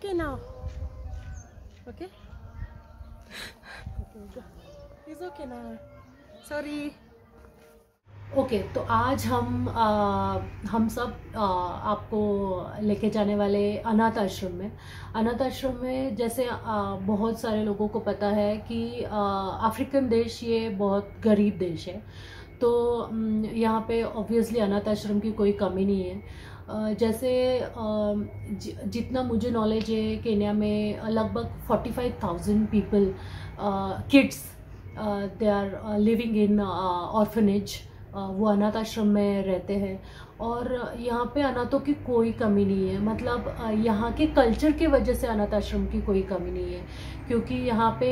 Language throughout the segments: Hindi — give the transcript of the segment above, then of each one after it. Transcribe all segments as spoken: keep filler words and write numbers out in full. okay now. Okay? Okay, it's okay now. Sorry. Okay okay, तो आज हम आ, हम सब आ, आपको लेके जाने वाले अनाथ आश्रम में। अनाथ आश्रम में जैसे आ, बहुत सारे लोगों को पता है कि अफ्रीकन देश ये बहुत गरीब देश है, तो यहाँ पे ऑब्वियसली अनाथ आश्रम की कोई कमी नहीं है। जैसे जितना मुझे नॉलेज है, केन्या में लगभग पैंतालीस हज़ार people kids they are living in orphanage, वो अनाथ आश्रम में रहते हैं। और यहाँ पे अनाथों की कोई कमी नहीं है, मतलब यहाँ के कल्चर के वजह से अनाथ आश्रम की कोई कमी नहीं है, क्योंकि यहाँ पे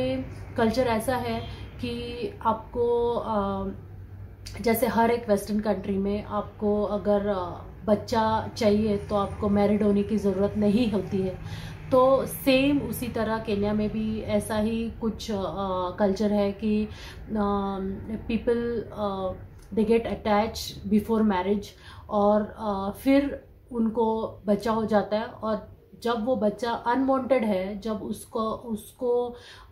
कल्चर ऐसा है कि आपको जैसे हर एक वेस्टर्न कंट्री में आपको अगर बच्चा चाहिए तो आपको मैरिड होने की ज़रूरत नहीं होती है, तो सेम उसी तरह केन्या में भी ऐसा ही कुछ कल्चर है कि people they get attach before marriage और uh, फिर उनको बच्चा हो जाता है, और जब वो बच्चा अनवांटेड है, जब उसको उसको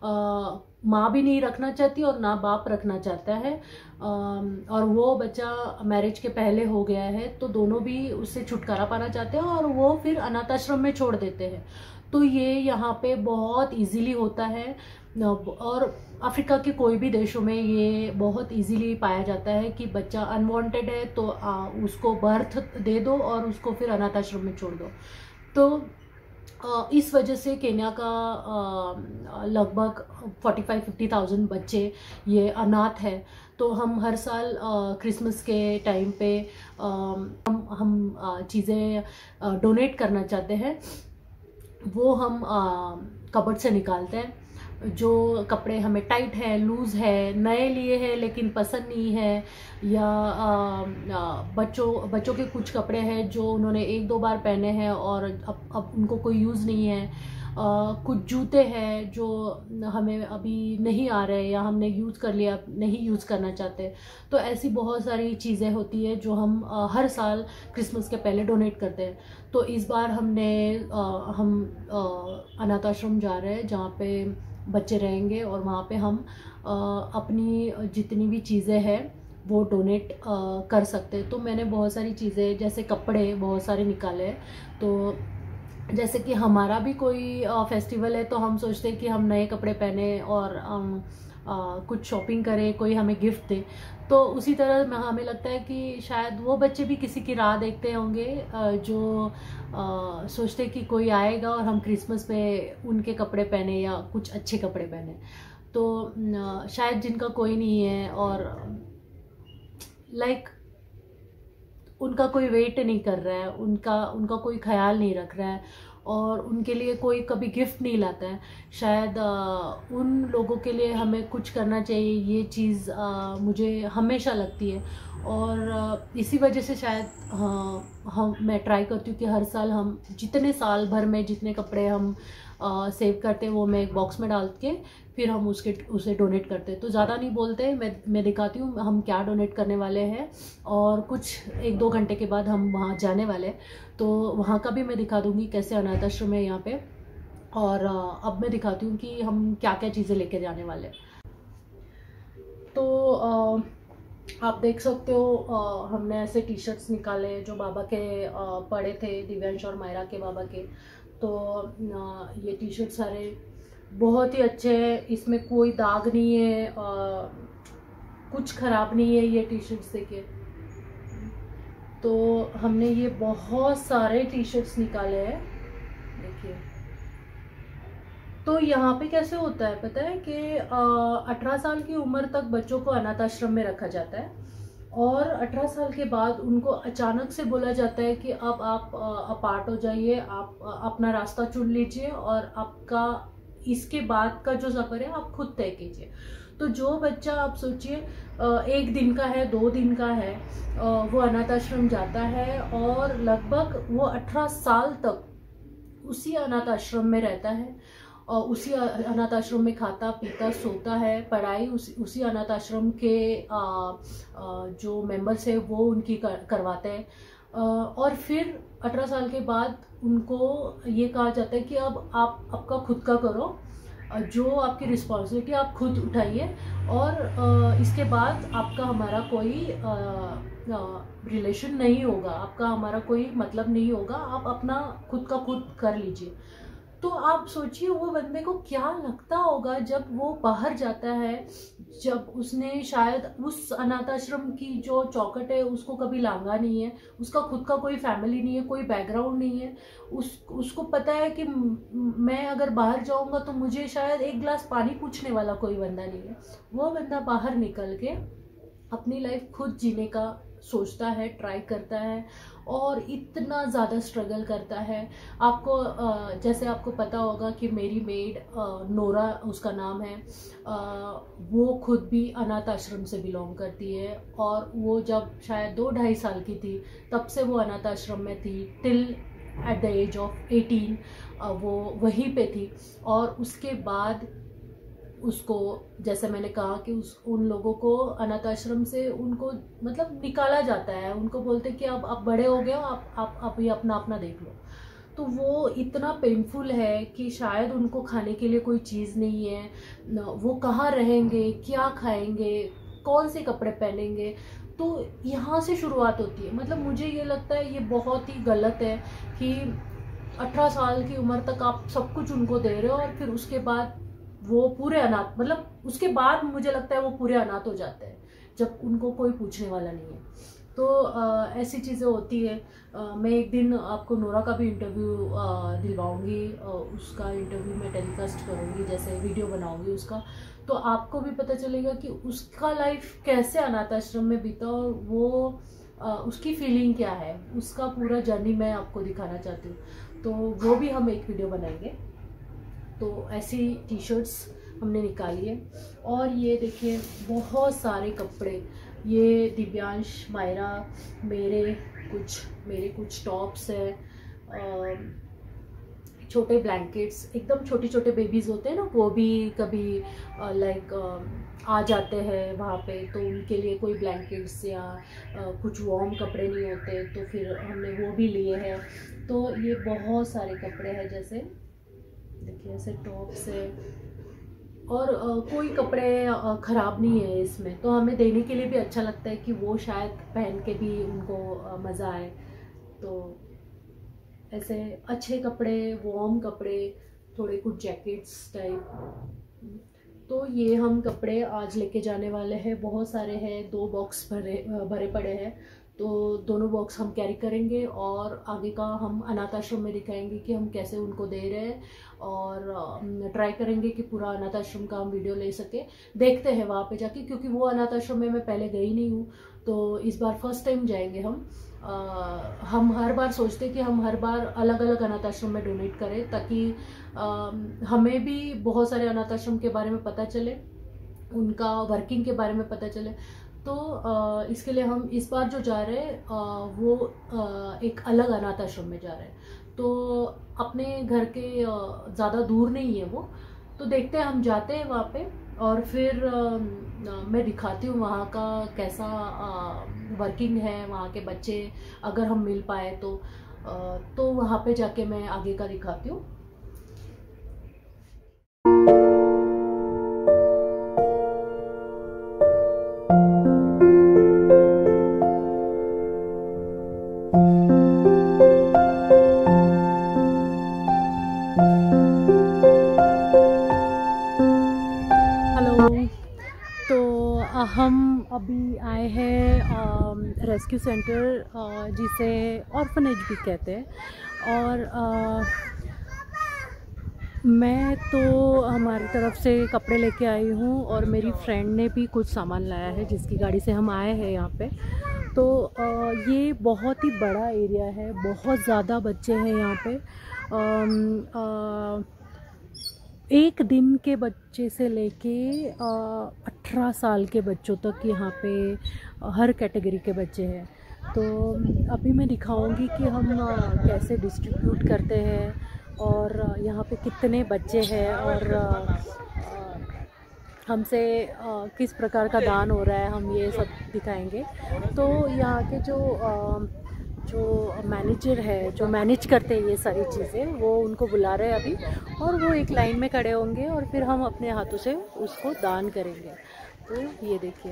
uh, माँ भी नहीं रखना चाहती और ना बाप रखना चाहता है uh, और वो बच्चा मैरिज के पहले हो गया है, तो दोनों भी उससे छुटकारा पाना चाहते हैं और वो फिर अनाथ आश्रम में छोड़ देते हैं। तो ये यहाँ पे बहुत इजीली होता है, और अफ्रीका के कोई भी देशों में ये बहुत इजीली पाया जाता है कि बच्चा अनवांटेड है तो आ, उसको बर्थ दे दो और उसको फिर अनाथ आश्रम में छोड़ दो। तो आ, इस वजह से केन्या का लगभग पैंतालीस पचास हज़ार बच्चे ये अनाथ है। तो हम हर साल क्रिसमस के टाइम पे आ, हम हम चीज़ें डोनेट करना चाहते हैं, वो हम कबर्ड से निकालते हैं। जो कपड़े हमें टाइट है, लूज़ है, नए लिए हैं लेकिन पसंद नहीं है, या आ, आ, बच्चों बच्चों के कुछ कपड़े हैं जो उन्होंने एक दो बार पहने हैं और अब अब उनको कोई यूज़ नहीं है, आ, कुछ जूते हैं जो हमें अभी नहीं आ रहे या हमने यूज़ कर लिया, नहीं यूज़ करना चाहते। तो ऐसी बहुत सारी चीज़ें होती है जो हम आ, हर साल क्रिसमस के पहले डोनेट करते हैं। तो इस बार हमने आ, हम अनाथ आश्रम जा रहे हैं जहाँ पे बच्चे रहेंगे, और वहाँ पे हम आ, अपनी जितनी भी चीज़ें हैं वो डोनेट आ, कर सकते हैं। तो मैंने बहुत सारी चीज़ें जैसे कपड़े बहुत सारे निकाले, तो जैसे कि हमारा भी कोई आ, फेस्टिवल है तो हम सोचते हैं कि हम नए कपड़े पहने और आ, आ, कुछ शॉपिंग करें, कोई हमें गिफ्ट दे। तो उसी तरह में हमें लगता है कि शायद वो बच्चे भी किसी की राह देखते होंगे जो आ, सोचते कि कोई आएगा और हम क्रिसमस पे उनके कपड़े पहने या कुछ अच्छे कपड़े पहने, तो न, शायद जिनका कोई नहीं है और लाइक उनका कोई वेट नहीं कर रहा है, उनका उनका कोई ख्याल नहीं रख रहा है और उनके लिए कोई कभी गिफ्ट नहीं लाता है, शायद आ, उन लोगों के लिए हमें कुछ करना चाहिए। ये चीज़ आ, मुझे हमेशा लगती है, और आ, इसी वजह से शायद हाँ हम मैं ट्राई करती हूँ कि हर साल हम जितने साल भर में जितने कपड़े हम आ, सेव करते हैं वो मैं एक बॉक्स में डाल के फिर हम उसके उसे डोनेट करते हैं। तो ज़्यादा नहीं बोलते, मैं मैं दिखाती हूँ हम क्या डोनेट करने वाले हैं, और कुछ एक दो घंटे के बाद हम वहाँ जाने वाले हैं, तो वहाँ का भी मैं दिखा दूँगी कैसे अनाथ आश्रम है यहाँ पे। और अब मैं दिखाती हूँ कि हम क्या क्या चीज़ें लेके जाने वाले हैं। तो आ, आप देख सकते हो आ, हमने ऐसे टी शर्ट्स निकाले जो बाबा के आ, पड़े थे, दिव्यांश और मायरा के बाबा के। तो आ, ये टी शर्ट सारे बहुत ही अच्छे हैं, इसमें कोई दाग नहीं है, आ, कुछ ख़राब नहीं है ये टी शर्ट्स देखिए। तो हमने ये बहुत सारे टी शर्ट्स निकाले हैं देखिए। तो यहाँ पे कैसे होता है पता है कि अठारह साल की उम्र तक बच्चों को अनाथ आश्रम में रखा जाता है, और अठारह साल के बाद उनको अचानक से बोला जाता है कि अब आप अपार्ट हो जाइए, आप अपना रास्ता चुन लीजिए और आपका इसके बाद का जो सफ़र है आप खुद तय कीजिए। तो जो बच्चा आप सोचिए एक दिन का है, दो दिन का है, वो अनाथ आश्रम जाता है और लगभग वो अठारह साल तक उसी अनाथ आश्रम में रहता है, और उसी अनाथ आश्रम में खाता पीता सोता है, पढ़ाई उसी उसी अनाथ आश्रम के आ, आ, जो मेंबर्स है वो उनकी कर, करवाते हैं, और फिर अठारह साल के बाद उनको ये कहा जाता है कि अब आप आपका खुद का करो, जो आपकी रिस्पॉन्सिबिलिटी आप खुद उठाइए, और इसके बाद आपका हमारा कोई रिलेशन नहीं होगा, आपका हमारा कोई मतलब नहीं होगा, आप अपना खुद का खुद कर लीजिए। तो आप सोचिए वो बंदे को क्या लगता होगा जब वो बाहर जाता है, जब उसने शायद उस अनाथ आश्रम की जो चौखट है उसको कभी लांगा नहीं है, उसका खुद का कोई फैमिली नहीं है, कोई बैकग्राउंड नहीं है, उस उसको पता है कि मैं अगर बाहर जाऊंगा तो मुझे शायद एक ग्लास पानी पूछने वाला कोई बंदा नहीं है। वो बंदा बाहर निकल के अपनी लाइफ खुद जीने का सोचता है, ट्राई करता है, और इतना ज़्यादा स्ट्रगल करता है। आपको जैसे आपको पता होगा कि मेरी मेड नोरा उसका नाम है, वो खुद भी अनाथ आश्रम से बिलोंग करती है, और वो जब शायद दो ढाई साल की थी तब से वो अनाथ आश्रम में थी, till at the age of eighteen वो वहीं पे थी। और उसके बाद उसको, जैसे मैंने कहा कि उस उन लोगों को अनाथ आश्रम से उनको मतलब निकाला जाता है, उनको बोलते हैं कि अब आप बड़े हो गए हो, आप आप आप ये अपना अपना देख लो। तो वो इतना पेनफुल है कि शायद उनको खाने के लिए कोई चीज़ नहीं है, वो कहाँ रहेंगे, क्या खाएंगे, कौन से कपड़े पहनेंगे, तो यहाँ से शुरुआत होती है। मतलब मुझे ये लगता है ये बहुत ही गलत है कि अठारह साल की उम्र तक आप सब कुछ उनको दे रहे हो, और फिर उसके बाद वो पूरे अनाथ, मतलब उसके बाद मुझे लगता है वो पूरे अनाथ हो जाते हैं जब उनको कोई पूछने वाला नहीं है। तो आ, ऐसी चीज़ें होती है। आ, मैं एक दिन आपको नोरा का भी इंटरव्यू दिलवाऊंगी, उसका इंटरव्यू मैं टेलीकास्ट करूंगी, जैसे वीडियो बनाऊंगी उसका, तो आपको भी पता चलेगा कि उसका लाइफ कैसे अनाथ आश्रम में बीता, और वो आ, उसकी फीलिंग क्या है, उसका पूरा जर्नी मैं आपको दिखाना चाहती हूँ। तो वो भी हम एक वीडियो बनाएंगे। तो ऐसी टी शर्ट्स हमने निकाली है, और ये देखिए बहुत सारे कपड़े, ये दिव्यांश, मायरा, मेरे कुछ मेरे कुछ टॉप्स हैं, छोटे ब्लैंकेट्स, एकदम छोटे छोटे बेबीज़ होते हैं ना, वो भी कभी लाइक आ जाते हैं वहाँ पे, तो उनके लिए कोई ब्लैंकेट्स या कुछ वार्म कपड़े नहीं होते, तो फिर हमने वो भी लिए हैं। तो ये बहुत सारे कपड़े हैं, जैसे देखिए ऐसे टॉप्स है, और आ, कोई कपड़े ख़राब नहीं है इसमें, तो हमें देने के लिए भी अच्छा लगता है कि वो शायद पहन के भी उनको मज़ा आए। तो ऐसे अच्छे कपड़े, वार्म कपड़े, थोड़े कुछ जैकेट्स टाइप। तो ये हम कपड़े आज लेके जाने वाले हैं, बहुत सारे हैं, दो बॉक्स भरे भरे पड़े हैं, तो दोनों बॉक्स हम कैरी करेंगे, और आगे का हम अनाथ आश्रम में दिखाएंगे कि हम कैसे उनको दे रहे हैं, और ट्राई करेंगे कि पूरा अनाथ आश्रम का हम वीडियो ले सके। देखते हैं वहाँ पे जाके, क्योंकि वो अनाथ आश्रम में मैं पहले गई नहीं हूँ, तो इस बार फर्स्ट टाइम जाएंगे हम। आ, हम हर बार सोचते कि हम हर बार अलग अलग अनाथ आश्रम में डोनेट करें, ताकि आ, हमें भी बहुत सारे अनाथ आश्रम के बारे में पता चले, उनका वर्किंग के बारे में पता चले। तो इसके लिए हम इस बार जो जा रहे हैं वो एक अलग अनाथ आश्रम में जा रहे हैं, तो अपने घर के ज़्यादा दूर नहीं है वो। तो देखते हैं, हम जाते हैं वहाँ पे, और फिर मैं दिखाती हूँ वहाँ का कैसा वर्किंग है, वहाँ के बच्चे अगर हम मिल पाए तो तो वहाँ पे जाके मैं आगे का दिखाती हूँ। अभी आए हैं रेस्क्यू सेंटर, जिसे ऑर्फनेज भी कहते हैं, और आ, मैं तो हमारी तरफ से कपड़े लेके आई हूँ, और मेरी फ्रेंड ने भी कुछ सामान लाया है जिसकी गाड़ी से हम आए हैं यहाँ पे। तो आ, ये बहुत ही बड़ा एरिया है, बहुत ज़्यादा बच्चे हैं यहाँ पे। आ, आ, एक दिन के बच्चे से लेके अठारह साल के बच्चों तक यहाँ पे हर कैटेगरी के बच्चे हैं। तो अभी मैं दिखाऊंगी कि हम कैसे डिस्ट्रीब्यूट करते हैं, और यहाँ पे कितने बच्चे हैं, और हमसे किस प्रकार का दान हो रहा है, हम ये सब दिखाएंगे। तो यहाँ के जो जो मैनेजर है, जो मैनेज करते हैं ये सारी चीज़ें, वो उनको बुला रहे हैं अभी, और वो एक लाइन में खड़े होंगे और फिर हम अपने हाथों से उसको दान करेंगे। तो ये देखिए,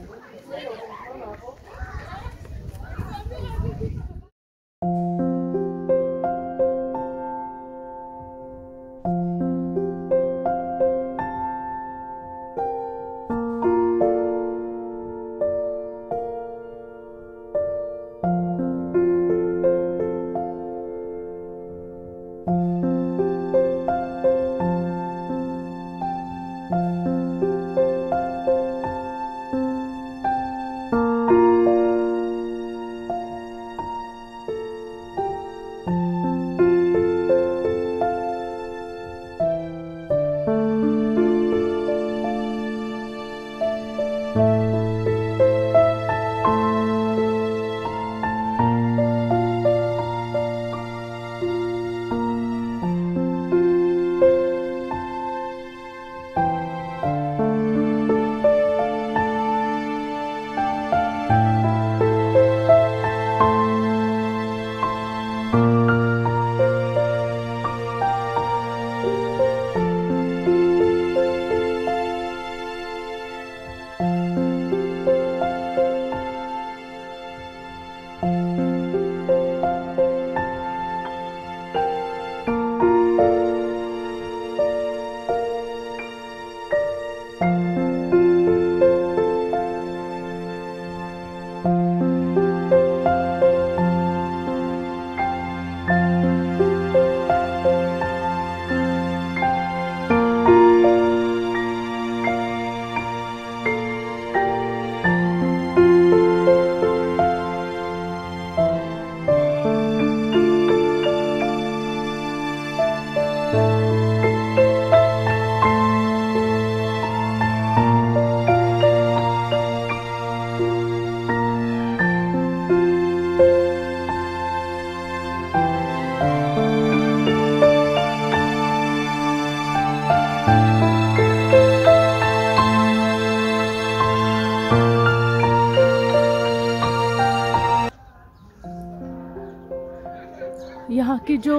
यहाँ की जो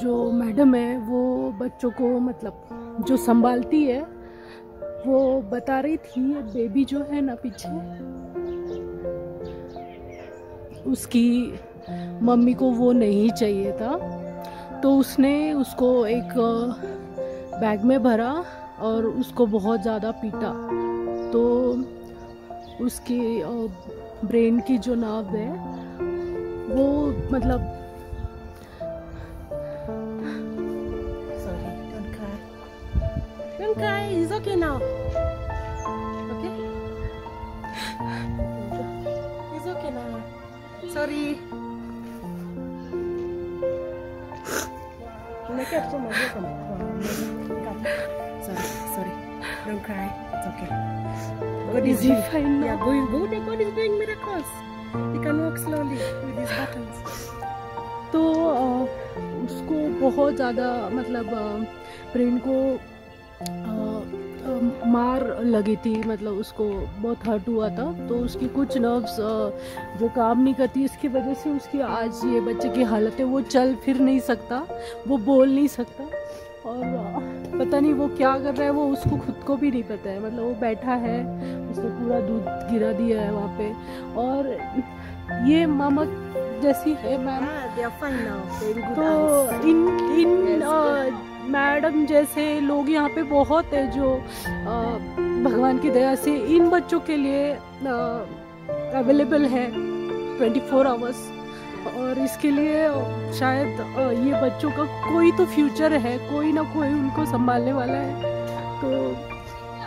जो मैडम है वो बच्चों को, मतलब जो संभालती है, वो बता रही थी बेबी जो है ना पीछे, उसकी मम्मी को वो नहीं चाहिए था, तो उसने उसको एक बैग में भरा और उसको बहुत ज़्यादा पीटा, तो उसकी ब्रेन की जो नाव है वो, मतलब sorry, don't cry, don't cry, it's okay now, okay, it's okay now, sorry, sorry, sorry, don't cry, it's okay, God is fine now, yeah, going good, God is doing miracles. He can walk slowly with his buttons. तो आ, उसको बहुत ज़्यादा, मतलब ब्रेन को आ, आ, मार लगी थी, मतलब उसको बहुत हर्ट हुआ था, तो उसकी कुछ नर्व्स जो काम नहीं करती, इसकी वजह से उसकी आज ये बच्चे की हालत है। वो चल फिर नहीं सकता, वो बोल नहीं सकता, और पता नहीं वो क्या कर रहा है, वो उसको खुद को भी नहीं पता है। मतलब वो बैठा है, उसने पूरा दूध गिरा दिया है वहाँ पे, और ये मामा जैसी है मैम, तो इन इन मैडम जैसे लोग यहाँ पे बहुत है, जो आ, भगवान की दया से इन बच्चों के लिए अवेलेबल है ट्वेंटी फोर आवर्स, और इसके लिए शायद ये बच्चों का कोई तो फ्यूचर है, कोई ना कोई उनको संभालने वाला है। तो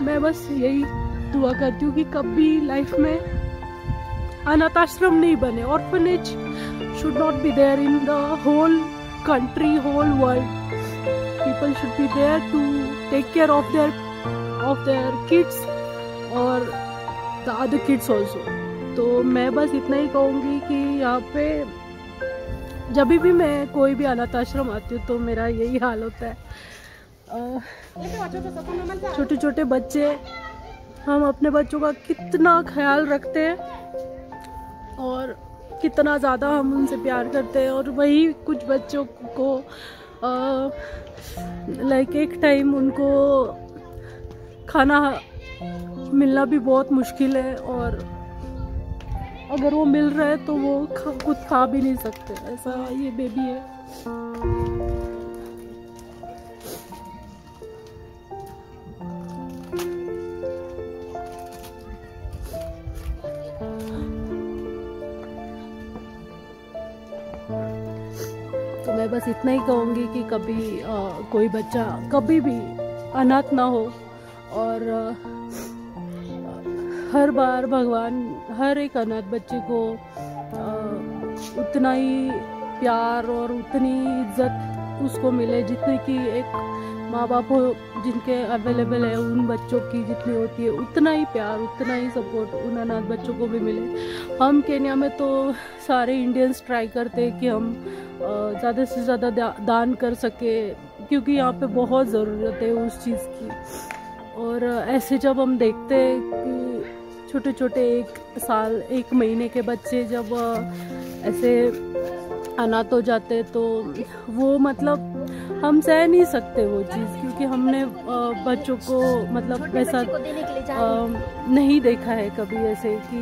मैं बस यही दुआ करती हूँ कि कभी लाइफ में अनाथ आश्रम नहीं बने। Orphanage should not be there in the whole country, whole world. People should be there to take care of their of their kids और द अदर किड्स ऑल्सो। तो मैं बस इतना ही कहूँगी कि यहाँ पे जब भी मैं कोई भी अनाथ आश्रम आती हूँ तो मेरा यही हाल होता है। छोटे छोटे बच्चे, हम अपने बच्चों का कितना ख्याल रखते हैं और कितना ज़्यादा हम उनसे प्यार करते हैं। और वही कुछ बच्चों को लाइक एक टाइम उनको खाना मिलना भी बहुत मुश्किल है, और अगर वो मिल रहा है तो वो खुद खा भी नहीं सकते, ऐसा ये बेबी है। मैं बस इतना ही कहूँगी कि कभी आ, कोई बच्चा कभी भी अनाथ ना हो, और आ, हर बार भगवान हर एक अनाथ बच्चे को आ, उतना ही प्यार और उतनी इज्जत उसको मिले जितनी कि एक माँ बाप हो जिनके अवेलेबल है उन बच्चों की जितनी होती है, उतना ही प्यार उतना ही सपोर्ट उन अनाथ बच्चों को भी मिले। हम केन्या में तो सारे इंडियंस ट्राई करते हैं कि हम ज़्यादा से ज़्यादा दान कर सके, क्योंकि यहाँ पे बहुत ज़रूरत है उस चीज़ की। और ऐसे जब हम देखते हैं कि छोटे छोटे एक साल एक महीने के बच्चे जब ऐसे अनाथ हो जाते तो वो मतलब हम सह नहीं सकते वो चीज़, क्योंकि हमने बच्चों को मतलब ऐसा नहीं देखा है कभी ऐसे कि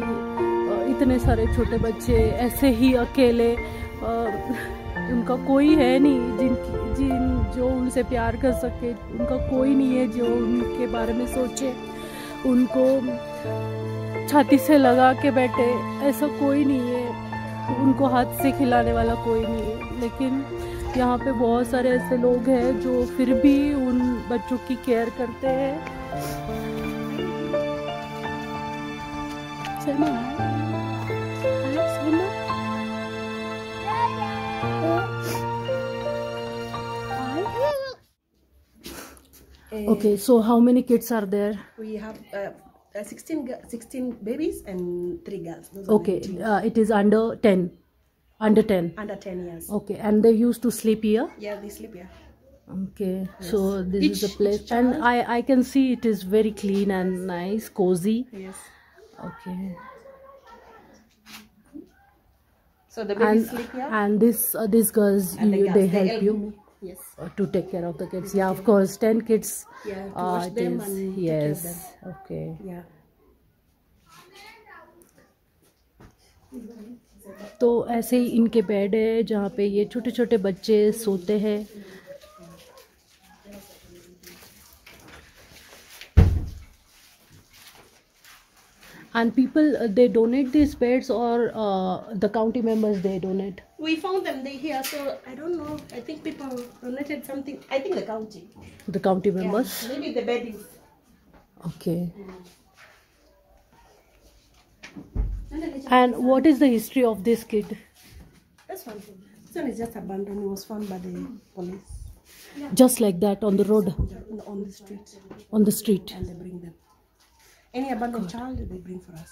इतने सारे छोटे बच्चे ऐसे ही अकेले, उनका कोई है नहीं जिन जिन जो उनसे प्यार कर सके, उनका कोई नहीं है जो उनके बारे में सोचे, उनको छाती से लगा के बैठे, ऐसा कोई नहीं है, उनको हाथ से खिलाने वाला कोई नहीं है। लेकिन यहाँ पे बहुत सारे ऐसे लोग हैं जो फिर भी उन बच्चों की केयर करते हैं। Okay, so how many kids are there? We have uh, sixteen babies and three girls. Those okay, uh, it is under ten. Under ten. Under ten, yes. Okay, and they used to sleep here? Yeah, they sleep here. Okay, yes. So this each, is the place. And I, I can see it is very clean and nice, cozy. Yes. Okay. So the babies and, sleep here? And this, uh, these girls, you, the girls, they help they you? Me. Yes. Uh, to take care of the kids. Yeah, of course. Ten kids. Yeah, to watch uh, them and yes. Take care of them. Okay. Yeah. तो ऐसे ही इनके बेड है जहाँ पे ये छोटे छोटे बच्चे सोते हैं। And people uh, they donate these beds, or uh, the county members they donate. We found them they here, so I don't know. I think people donated something. I think the county. The county members. Yeah, maybe the beddings. Okay. Mm. And what is the history of this kid? That's one thing. This one is just abandoned. It was found by the police. Yeah. Just like that on the road. On the street. On the street. And they bring them. Any abandoned child they bring for us.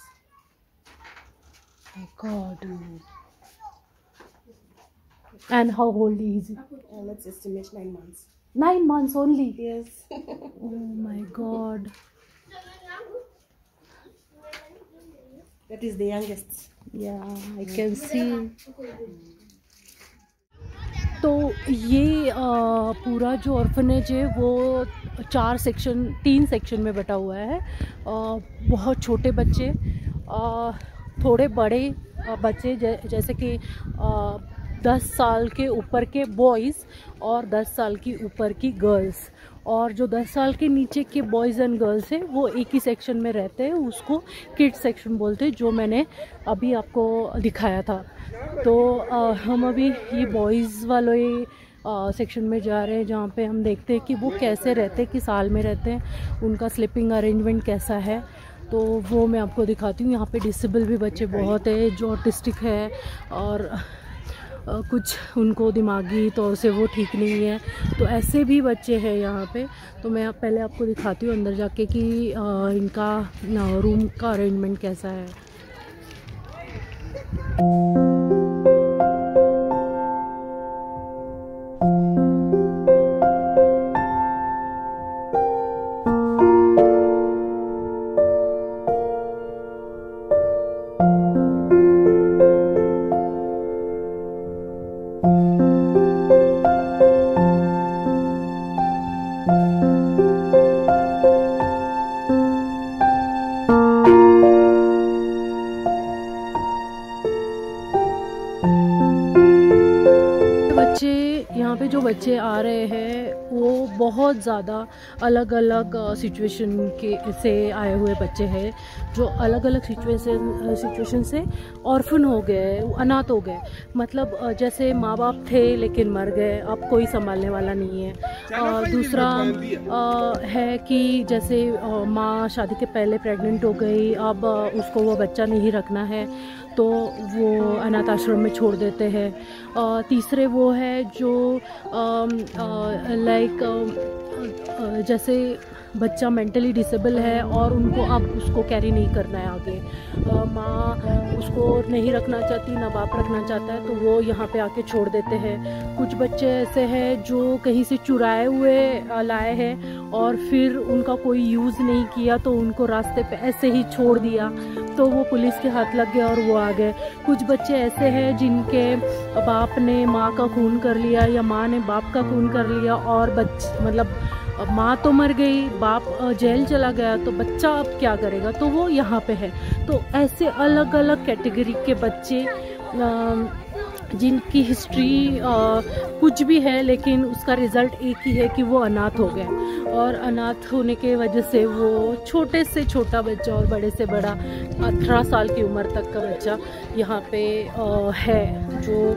My God. Mm. And how old is he? Uh, let's estimate nine months. Nine months only? Yes. Oh my God. That is the youngest. Yeah, I can see. तो ये पूरा जो ऑर्फनेज है वो चार सेक्शन तीन सेक्शन में बटा हुआ है। बहुत छोटे बच्चे, थोड़े बड़े बच्चे जैसे कि दस साल के ऊपर के बॉयज़ और दस साल की ऊपर की गर्ल्स, और जो दस साल के नीचे के बॉयज़ एंड गर्ल्स हैं वो एक ही सेक्शन में रहते हैं, उसको किड सेक्शन बोलते हैं, जो मैंने अभी आपको दिखाया था। तो आ, हम अभी ये बॉयज़ वाले सेक्शन में जा रहे हैं जहाँ पे हम देखते हैं कि वो कैसे रहते हैं, किस हाल में रहते हैं, उनका स्लीपिंग अरेंजमेंट कैसा है, तो वो मैं आपको दिखाती हूँ। यहाँ पे डिसेबल भी बच्चे बहुत हैं जो ऑटिस्टिक है, और Uh, कुछ उनको दिमागी तौर से वो ठीक नहीं है, तो ऐसे भी बच्चे हैं यहाँ पे। तो मैं पहले आपको दिखाती हूँ अंदर जाके कि uh, इनका रूम uh, का अरेंजमेंट कैसा है। यहाँ पे जो बच्चे आ रहे हैं वो बहुत ज़्यादा अलग अलग सिचुएशन के से आए हुए बच्चे हैं, जो अलग अलग सिचुएशन सिचुएशन से ऑर्फन हो गए, अनाथ हो गए। मतलब जैसे माँ बाप थे लेकिन मर गए, अब कोई संभालने वाला नहीं है। और दूसरा है कि जैसे माँ शादी के पहले प्रेग्नेंट हो गई, अब उसको वो बच्चा नहीं रखना है तो वो अनाथ आश्रम में छोड़ देते हैं। तीसरे वो है जो लाइक जैसे बच्चा मेंटली डिसेबल है और उनको अब उसको कैरी नहीं करना है आगे, माँ उसको नहीं रखना चाहती ना बाप रखना चाहता है तो वो यहाँ पे आके छोड़ देते हैं। कुछ बच्चे ऐसे हैं जो कहीं से चुराए हुए लाए हैं और फिर उनका कोई यूज़ नहीं किया तो उनको रास्ते पे ऐसे ही छोड़ दिया तो वो पुलिस के हाथ लग गए और वो आ गए। कुछ बच्चे ऐसे हैं जिनके बाप ने माँ का खून कर लिया या माँ ने बाप का खून कर लिया और बच्चे मतलब माँ तो मर गई, बाप जेल चला गया तो बच्चा अब क्या करेगा, तो वो यहाँ पे है। तो ऐसे अलग अलग कैटेगरी के बच्चे जिनकी हिस्ट्री कुछ भी है लेकिन उसका रिज़ल्ट एक ही है कि वो अनाथ हो गए। और अनाथ होने के वजह से वो छोटे से छोटा बच्चा और बड़े से बड़ा अठारह साल की उम्र तक का बच्चा यहाँ पे है, जो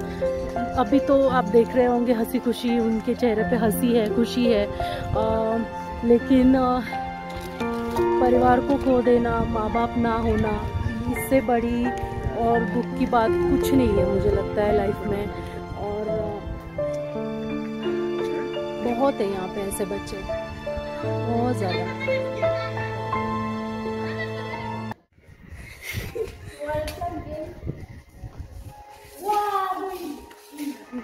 अभी तो आप देख रहे होंगे हंसी खुशी, उनके चेहरे पे हंसी है, खुशी है। आ, लेकिन आ, परिवार को खो देना, माँ बाप ना होना, इससे बड़ी और दुख की बात कुछ नहीं है मुझे लगता है लाइफ में। और बहुत है यहाँ पे ऐसे बच्चे, बहुत ज़्यादा।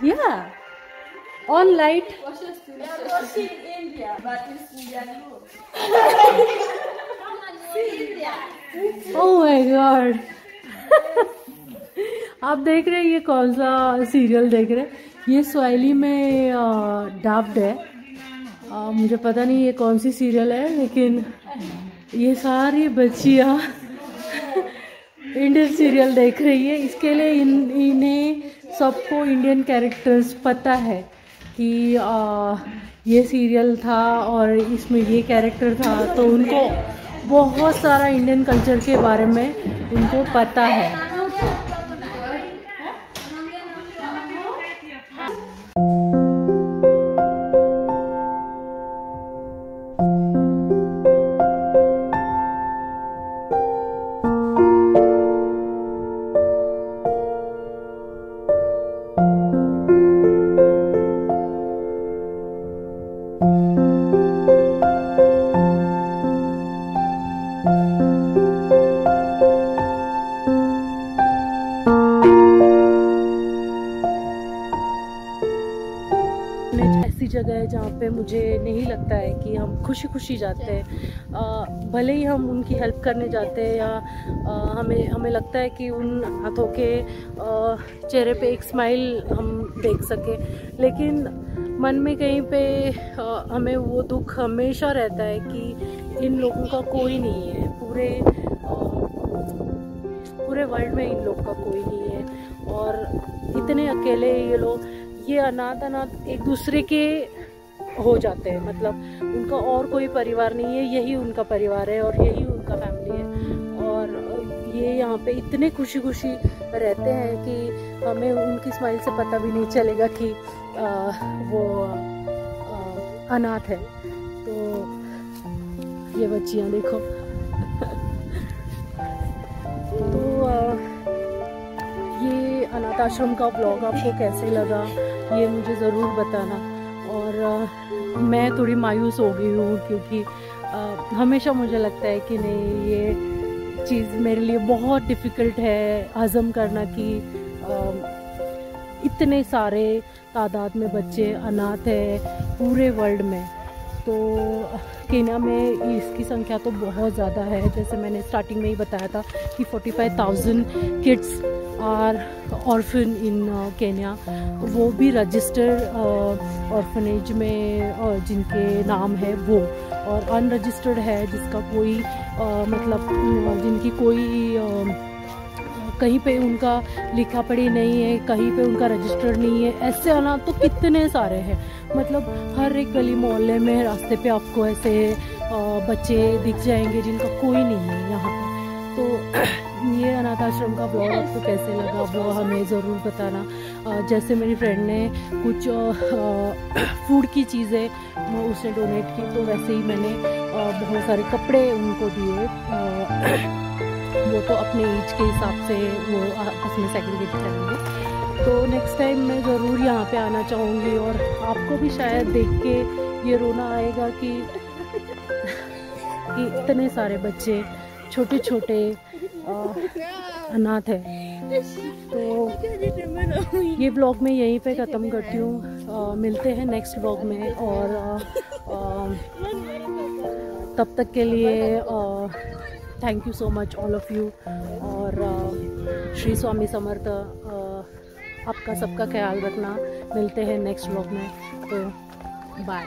Yeah, all light. They are watching India, but it's Indian look. India. Oh my God. आप देख रहे हैं ये कौन सा सीरियल देख रहे हैं? ये स्वाइली में डाब्ड है। आ, मुझे पता नहीं ये कौन सी सीरियल है, लेकिन ये सारी बच्चियाँ इंडियन सीरियल देख रही है। इसके लिए इन इन्हें सबको इंडियन कैरेक्टर्स पता है कि आ, ये सीरियल था और इसमें ये कैरेक्टर था, तो उनको बहुत सारा इंडियन कल्चर के बारे में उनको पता है। जगह है जहाँ पे मुझे नहीं लगता है कि हम खुशी खुशी जाते हैं, भले ही हम उनकी हेल्प करने जाते हैं या आ, हमें हमें लगता है कि उन हाथों के चेहरे पे एक स्माइल हम देख सके, लेकिन मन में कहीं पे आ, हमें वो दुख हमेशा रहता है कि इन लोगों का कोई नहीं है, पूरे आ, पूरे वर्ल्ड में इन लोग का कोई नहीं है और इतने अकेले ये लोग, ये अनाथ अनाथ एक दूसरे के हो जाते हैं। मतलब उनका और कोई परिवार नहीं है, यही उनका परिवार है और यही उनका फैमिली है और ये यहाँ पे इतने खुशी खुशी रहते हैं कि हमें उनकी स्माइल से पता भी नहीं चलेगा कि आ, वो आ, अनाथ है। तो ये बच्चियाँ देखो तो आ, ये अनाथ आश्रम का ब्लॉग आपको कैसे लगा ये मुझे ज़रूर बताना। और आ, मैं थोड़ी मायूस हो गई हूँ क्योंकि आ, हमेशा मुझे लगता है कि नहीं ये चीज़ मेरे लिए बहुत डिफ़िकल्ट है हज़म करना कि आ, इतने सारे तादाद में बच्चे अनाथ है पूरे वर्ल्ड में। तो केन्या में इसकी संख्या तो बहुत ज़्यादा है, जैसे मैंने स्टार्टिंग में ही बताया था कि पैंतालीस हज़ार kids are orphan in Kenya, वो भी रजिस्टर्ड ऑर्फनेज में uh, जिनके नाम है वो, और अनरजिस्टर्ड है जिसका कोई uh, मतलब जिनकी कोई uh, कहीं पे उनका लिखा पढ़ी नहीं है, कहीं पे उनका रजिस्टर नहीं है। ऐसे अनाथ तो कितने सारे हैं, मतलब हर एक गली मोहल्ले में रास्ते पे आपको ऐसे बच्चे दिख जाएंगे जिनका कोई नहीं है यहाँ पे। तो ये अनाथ आश्रम का ब्लॉग आपको कैसे लगा वो हमें ज़रूर बताना। जैसे मेरी फ्रेंड ने कुछ फूड की चीज़ें उसने डोनेट की, तो वैसे ही मैंने बहुत सारे कपड़े उनको दिए। वो तो अपने एज के हिसाब से वो आपस में सेग्रीगेट करेंगे। तो नेक्स्ट टाइम मैं ज़रूर यहाँ पे आना चाहूँगी और आपको भी शायद देख के ये रोना आएगा कि, कि इतने सारे बच्चे छोटे छोटे अनाथ हैं। तो ये ब्लॉग मैं यहीं पे ख़त्म करती हूँ। मिलते हैं नेक्स्ट ब्लॉग में और आ, आ, तब तक के लिए आ, thank you so much all of you. और uh, श्री स्वामी समर्थ। uh, आपका सबका ख्याल रखना। मिलते हैं नेक्स्ट व्लॉग में, तो बाय।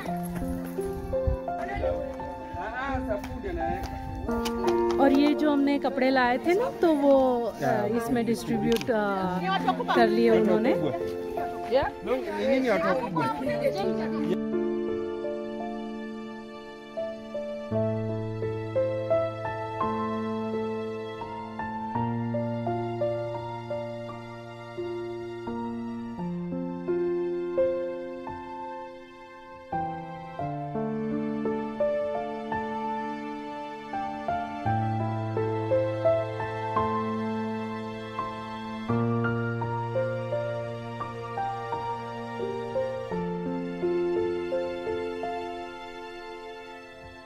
और ये जो हमने कपड़े लाए थे ना, तो वो uh, इसमें डिस्ट्रीब्यूट uh, कर लिए उन्होंने। yeah?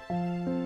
Thank you.